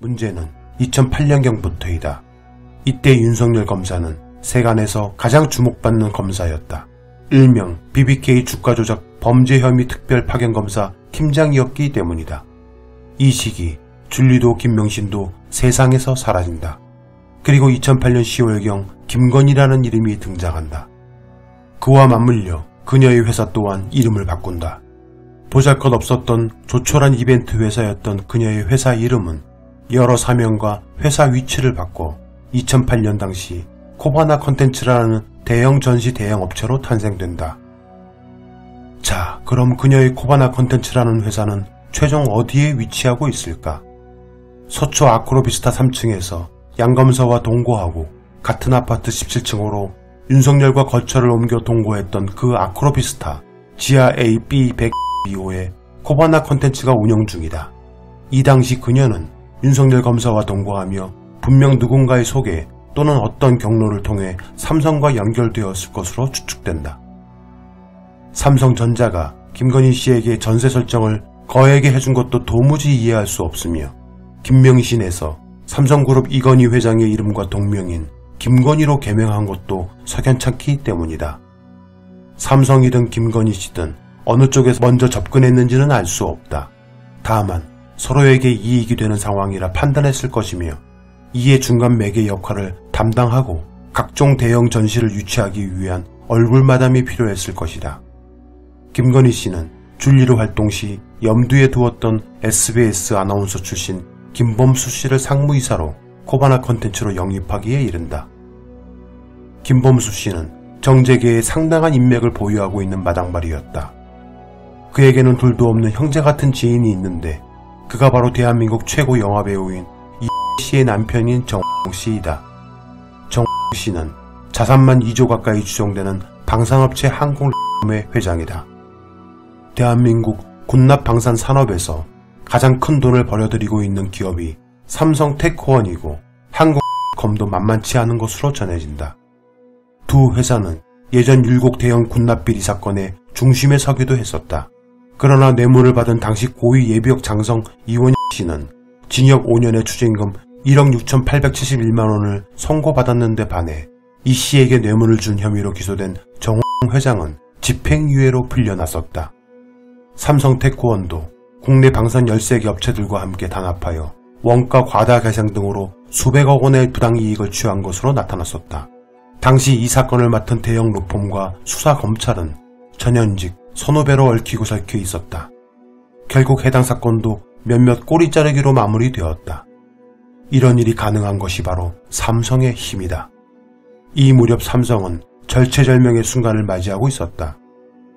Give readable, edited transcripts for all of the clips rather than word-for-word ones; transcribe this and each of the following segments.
문제는 2008년경부터이다. 이때 윤석열 검사는 세간에서 가장 주목받는 검사였다. 일명 BBK 주가 조작 범죄 혐의 특별 파견 검사 팀장이었기 때문이다. 이 시기 줄리도 김명신도 세상에서 사라진다. 그리고 2008년 10월경 김건희라는 이름이 등장한다. 그와 맞물려 그녀의 회사 또한 이름을 바꾼다. 보잘것없었던 조촐한 이벤트 회사였던 그녀의 회사 이름은 여러 사명과 회사 위치를 바꿔 2008년 당시 코바나 컨텐츠라는 대형 전시 대형 업체로 탄생된다. 자, 그럼 그녀의 코바나 컨텐츠라는 회사는 최종 어디에 위치하고 있을까? 서초 아크로비스타 3층에서 양검사와 동거하고 같은 아파트 17층으로 윤석열과 거처를 옮겨 동거했던 그 아크로비스타 지하 AB100B호에 코바나 컨텐츠가 운영 중이다. 이 당시 그녀는 윤석열 검사와 동거하며 분명 누군가의 소개 또는 어떤 경로를 통해 삼성과 연결되었을 것으로 추측된다. 삼성전자가 김건희 씨에게 전세 설정을 거액에 해준 것도 도무지 이해할 수 없으며 김명신에서 삼성그룹 이건희 회장의 이름과 동명인 김건희로 개명한 것도 석연찮기 때문이다. 삼성이든 김건희 씨든 어느 쪽에서 먼저 접근했는지는 알 수 없다. 다만 서로에게 이익이 되는 상황이라 판단했을 것이며 이에 중간 매개 역할을 담당하고 각종 대형 전시를 유치하기 위한 얼굴 마담이 필요했을 것이다. 김건희 씨는 줄리로 활동 시 염두에 두었던 SBS 아나운서 출신 김범수 씨를 상무이사로 코바나 컨텐츠로 영입하기에 이른다. 김범수 씨는 정재계에 상당한 인맥을 보유하고 있는 마당발이었다. 그에게는 둘도 없는 형제 같은 지인이 있는데 그가 바로 대한민국 최고 영화배우인 이씨의 남편인 정씨이다. 정씨는 자산만 2조 가까이 추정되는 방산업체 항공의 회장이다. 대한민국 군납방산 산업에서 가장 큰 돈을 벌여들이고 있는 기업이 삼성테크원이고 항공검도 만만치 않은 것으로 전해진다. 두 회사는 예전 율곡 대형 군납비리 사건의 중심에 서기도 했었다. 그러나 뇌물을 받은 당시 고위 예비역 장성 이원희 씨는 징역 5년의 추징금 1억 6,871만원을 선고받았는데 반해 이 씨에게 뇌물을 준 혐의로 기소된 정 회장은 집행유예로 풀려났었다. 삼성테크원도 국내 방산 13개 업체들과 함께 단합하여 원가 과다 계상 등으로 수백억 원의 부당이익을 취한 것으로 나타났었다. 당시 이 사건을 맡은 대형 로펌과 수사검찰은 전현직 선후배로 얽히고 설켜 있었다. 결국 해당 사건도 몇몇 꼬리 자르기로 마무리되었다. 이런 일이 가능한 것이 바로 삼성의 힘이다. 이 무렵 삼성은 절체절명의 순간을 맞이하고 있었다.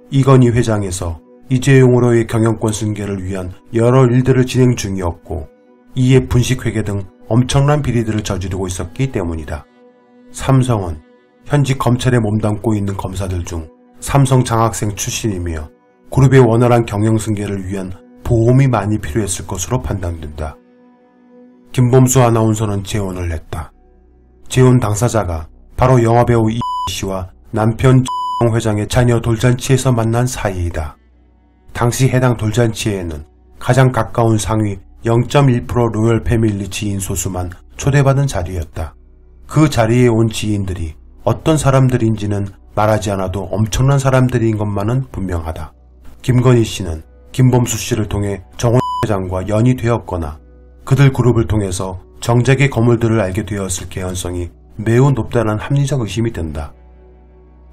이건희 회장에서 이재용으로의 경영권 승계를 위한 여러 일들을 진행 중이었고 이에 분식회계 등 엄청난 비리들을 저지르고 있었기 때문이다. 삼성은 현직 검찰에 몸담고 있는 검사들 중 삼성 장학생 출신이며 그룹의 원활한 경영 승계를 위한 보험이 많이 필요했을 것으로 판단된다. 김범수 아나운서는 재혼을 했다. 재혼 당사자가 바로 영화배우 이 씨와 남편 정 회장의 자녀 돌잔치에서 만난 사이이다. 당시 해당 돌잔치에는 가장 가까운 상위 0.1% 로열 패밀리 지인 소수만 초대받은 자리였다. 그 자리에 온 지인들이 어떤 사람들인지는 말하지 않아도 엄청난 사람들인 것만은 분명하다. 김건희 씨는 김범수 씨를 통해 정원 회장과 연이 되었거나 그들 그룹을 통해서 정재계 거물들을 알게 되었을 개연성이 매우 높다는 합리적 의심이 든다.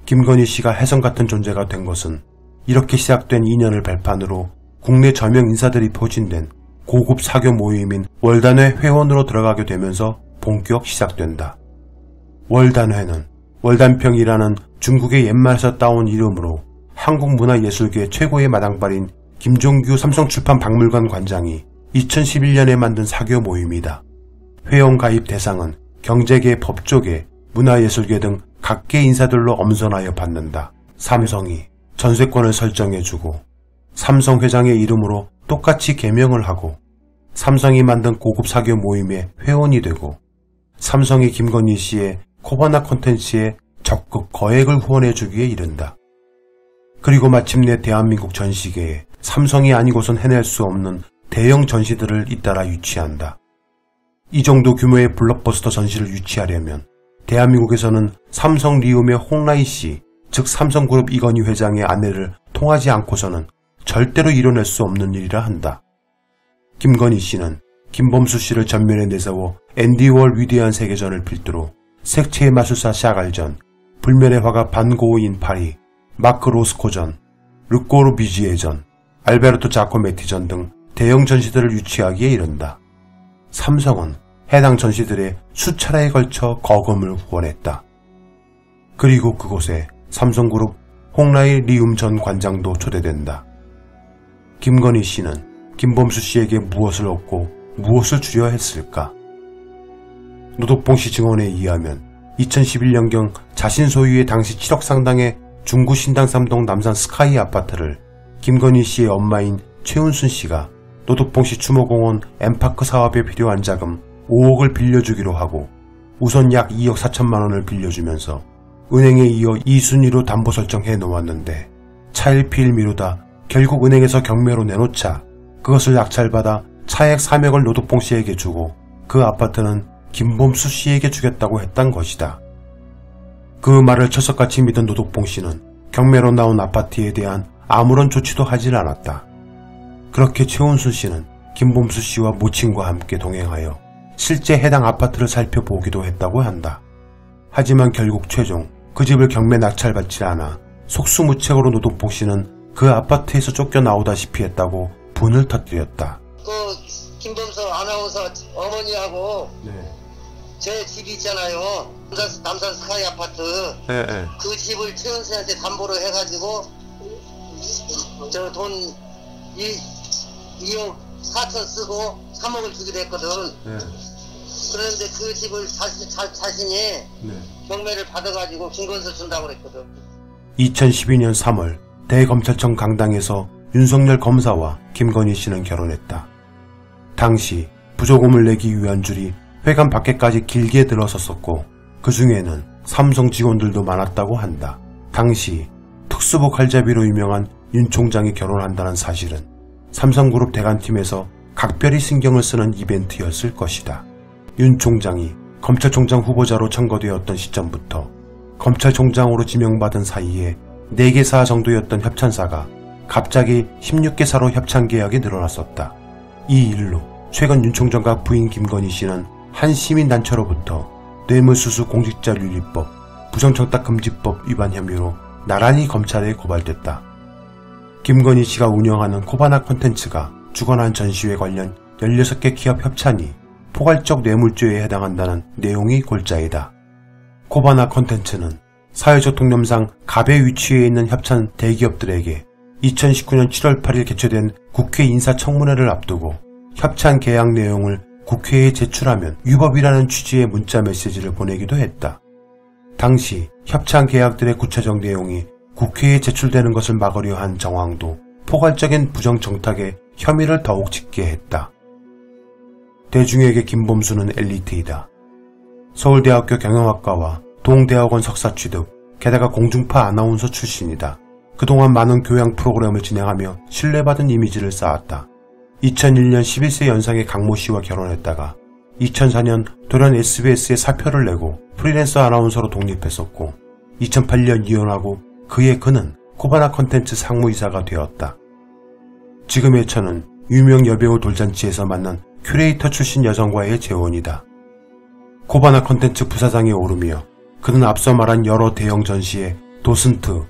김건희 씨가 혜성 같은 존재가 된 것은 이렇게 시작된 인연을 발판으로 국내 저명 인사들이 포진된 고급 사교 모임인 월단회 회원으로 들어가게 되면서 본격 시작된다. 월단회는 월단평이라는 중국의 옛말에서 따온 이름으로 한국문화예술계 최고의 마당발인 김종규 삼성출판 박물관 관장이 2011년에 만든 사교 모임이다. 회원 가입 대상은 경제계, 법조계, 문화예술계 등 각계 인사들로 엄선하여 받는다. 삼성이 전세권을 설정해주고 삼성 회장의 이름으로 똑같이 개명을 하고 삼성이 만든 고급 사교 모임에 회원이 되고 삼성이 김건희 씨의 코바나 컨텐츠에 적극 거액을 후원해주기에 이른다. 그리고 마침내 대한민국 전시계에 삼성이 아니고선 해낼 수 없는 대형 전시들을 잇따라 유치한다. 이 정도 규모의 블록버스터 전시를 유치하려면 대한민국에서는 삼성리움의 홍라희 씨, 즉 삼성그룹 이건희 회장의 아내를 통하지 않고서는 절대로 이뤄낼 수 없는 일이라 한다. 김건희 씨는 김범수 씨를 전면에 내세워 앤디월 위대한 세계전을 필두로 색채의 마술사 샤갈전, 불면의 화가 반고우인 파리, 마크 로스코전, 르꼬르 비지에전, 알베르토 자코메티전 등 대형 전시들을 유치하기에 이른다. 삼성은 해당 전시들에 수차례에 걸쳐 거금을 후원했다. 그리고 그곳에 삼성그룹 홍라희 리움 전 관장도 초대된다. 김건희 씨는 김범수 씨에게 무엇을 얻고 무엇을 주려 했을까? 노덕봉 씨 증언에 의하면 2011년경 자신 소유의 당시 7억 상당의 중구 신당 3동 남산 스카이 아파트를 김건희 씨의 엄마인 최은순 씨가 노덕봉시 추모공원 엠파크 사업에 필요한 자금 5억을 빌려주기로 하고 우선 약 2억 4천만 원을 빌려주면서 은행에 이어 2순위로 담보 설정해 놓았는데 차일피일 미루다 결국 은행에서 경매로 내놓자 그것을 약찰받아 차액 3억을 노덕봉씨에게 주고 그 아파트는 김범수씨에게 주겠다고 했던 것이다. 그 말을 철석같이 믿은 노덕봉씨는 경매로 나온 아파트에 대한 아무런 조치도 하질 않았다. 그렇게 최은순 씨는 김범수 씨와 모친과 함께 동행하여 실제 해당 아파트를 살펴보기도 했다고 한다. 하지만 결국 최종 그 집을 경매 낙찰받지 않아 속수무책으로 노동복 씨는 그 아파트에서 쫓겨나오다시피 했다고 분을 터뜨렸다. 그 김범수 아나운서 어머니하고 네. 제 집이 있잖아요. 남산 스카이 아파트 네, 네. 그 집을 최은순한테 담보로 해가지고 저 돈 2억 4천 쓰고 3억을 주기로 했거든. 네. 그런데 그 집을 자신이 네. 경매를 받아가지고 김건수 준다고 그랬거든. 2012년 3월 대검찰청 강당에서 윤석열 검사와 김건희 씨는 결혼했다. 당시 부조금을 내기 위한 줄이 회관 밖에까지 길게 들어섰었고 그 중에는 삼성 직원들도 많았다고 한다. 당시 특수부 칼잡이로 유명한 윤 총장이 결혼한다는 사실은 삼성그룹 대관팀에서 각별히 신경을 쓰는 이벤트였을 것이다. 윤 총장이 검찰총장 후보자로 청거되었던 시점부터 검찰총장으로 지명받은 사이에 4개사 정도였던 협찬사가 갑자기 16개사로 협찬계약이 늘어났었다. 이 일로 최근 윤 총장과 부인 김건희 씨는 한 시민단체로부터 뇌물수수 공직자윤리법, 부정청탁금지법 위반 혐의로 나란히 검찰에 고발됐다. 김건희 씨가 운영하는 코바나 컨텐츠가 주관한 전시회 관련 16개 기업 협찬이 포괄적 뇌물죄에 해당한다는 내용이 골자이다. 코바나 컨텐츠는 사회적 통념상 갑의 위치에 있는 협찬 대기업들에게 2019년 7월 8일 개최된 국회 인사청문회를 앞두고 협찬 계약 내용을 국회에 제출하면 위법이라는 취지의 문자 메시지를 보내기도 했다. 당시 협찬 계약들의 구체적 내용이 국회에 제출되는 것을 막으려 한 정황도 포괄적인 부정청탁에 혐의를 더욱 짙게 했다. 대중에게 김범수는 엘리트이다. 서울대학교 경영학과와 동대학원 석사 취득, 게다가 공중파 아나운서 출신이다. 그동안 많은 교양 프로그램을 진행하며 신뢰받은 이미지를 쌓았다. 2001년 11세 연상의 강모 씨와 결혼했다가 2004년 돌연 SBS에 사표를 내고 프리랜서 아나운서로 독립했었고 2008년 이혼하고 그해 그는 코바나 컨텐츠 상무이사가 되었다. 지금의 처는 유명 여배우 돌잔치에서 만난 큐레이터 출신 여성과의 재혼이다. 코바나 컨텐츠 부사장에 오르며 그는 앞서 말한 여러 대형 전시의 도슨트,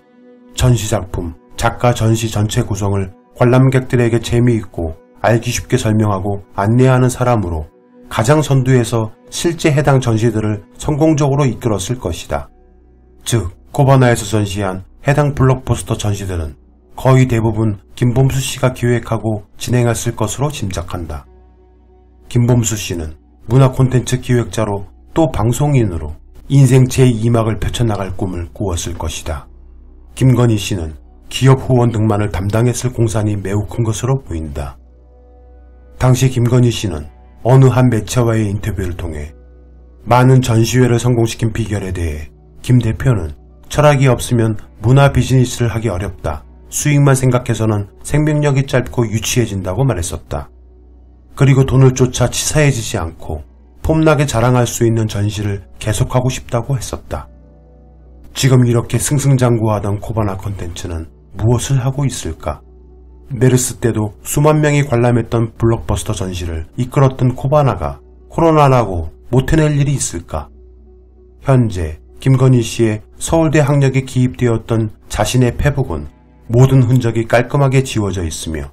전시작품, 작가 전시 전체 구성을 관람객들에게 재미있고 알기 쉽게 설명하고 안내하는 사람으로 가장 선두에서 실제 해당 전시들을 성공적으로 이끌었을 것이다. 즉 코바나에서 전시한 해당 블록버스터 전시들은 거의 대부분 김범수 씨가 기획하고 진행했을 것으로 짐작한다. 김범수 씨는 문화 콘텐츠 기획자로 또 방송인으로 인생 제2막을 펼쳐나갈 꿈을 꾸었을 것이다. 김건희 씨는 기업 후원 등만을 담당했을 공산이 매우 큰 것으로 보인다. 당시 김건희 씨는 어느 한 매체와의 인터뷰를 통해 많은 전시회를 성공시킨 비결에 대해 김 대표는 철학이 없으면 문화 비즈니스를 하기 어렵다. 수익만 생각해서는 생명력이 짧고 유치해진다고 말했었다. 그리고 돈을 쫓아 치사해지지 않고 폼나게 자랑할 수 있는 전시를 계속하고 싶다고 했었다. 지금 이렇게 승승장구하던 코바나 컨텐츠는 무엇을 하고 있을까? 메르스 때도 수만 명이 관람했던 블록버스터 전시를 이끌었던 코바나가 코로나라고 못해낼 일이 있을까? 현재 김건희 씨의 서울대 학력에 기입되었던 자신의 페북은 모든 흔적이 깔끔하게 지워져 있으며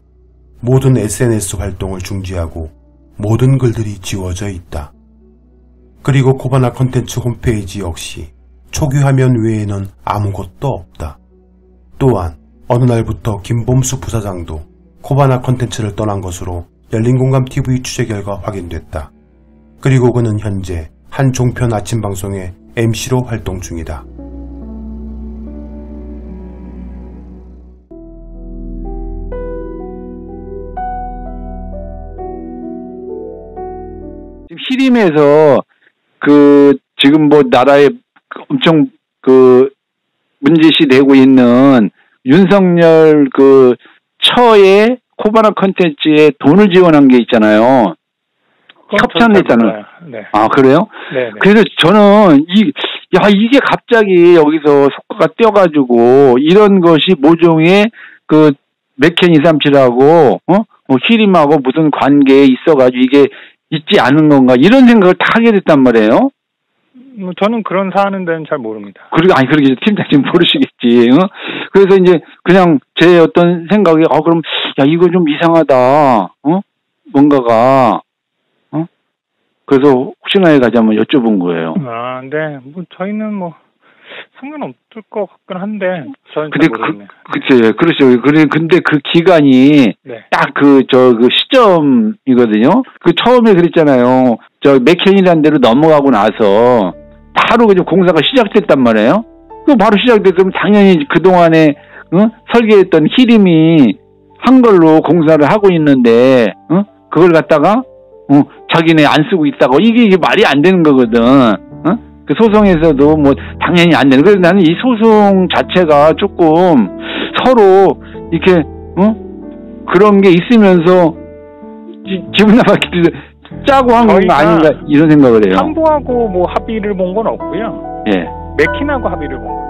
모든 SNS 활동을 중지하고 모든 글들이 지워져 있다. 그리고 코바나 컨텐츠 홈페이지 역시 초기 화면 외에는 아무것도 없다. 또한 어느 날부터 김범수 부사장도 코바나 컨텐츠를 떠난 것으로 열린공감TV 취재 결과 확인됐다. 그리고 그는 현재 한 종편 아침 방송에 MC로 활동 중이다. 시림에서 지금 나라에 엄청 문제시 되고 있는 윤석열 처에 코바나 컨텐츠에 돈을 지원한 게 있잖아요. 협찬했잖아요. 네. 아, 그래요? 네. 그래서 저는 이게 갑자기 여기서 속가가 뛰어가지고 이런 것이 모종의 맥켄237하고 히림하고 무슨 관계에 있어가지고 이게 있지 않은 건가 이런 생각을 다 하게 됐단 말이에요. 저는 그런 사안에 대해는 잘 모릅니다. 그러게 팀장님 모르시겠지. 어? 그래서 이제 그냥 제 어떤 생각이 그럼 이거 좀 이상하다. 뭔가가. 그래서 혹시나 해가지고 한번 여쭤본 거예요. 아, 네. 저희는 상관없을 것 같긴 한데. 근데 그렇죠. 근데 그 기간이 네. 딱 시점이거든요. 처음에 그랬잖아요. 맥켄이라는 데로 넘어가고 나서 바로 공사가 시작됐단 말이에요. 바로 시작됐으면 당연히 그동안에 설계했던 히림이 한 걸로 공사를 하고 있는데 그걸 갖다가 자기네 안 쓰고 있다고 이게 말이 안 되는 거거든. 그 소송에서도 당연히 안 되는. 그래서 나는 이 소송 자체가 조금 서로 이렇게 그런 게 있으면서 기분 나빠지듯 짜고 한 건 아닌가 이런 생각을 해요. 참고하고 합의를 본 건 없고요. 예. 맥킨하고 합의를 본 거예요.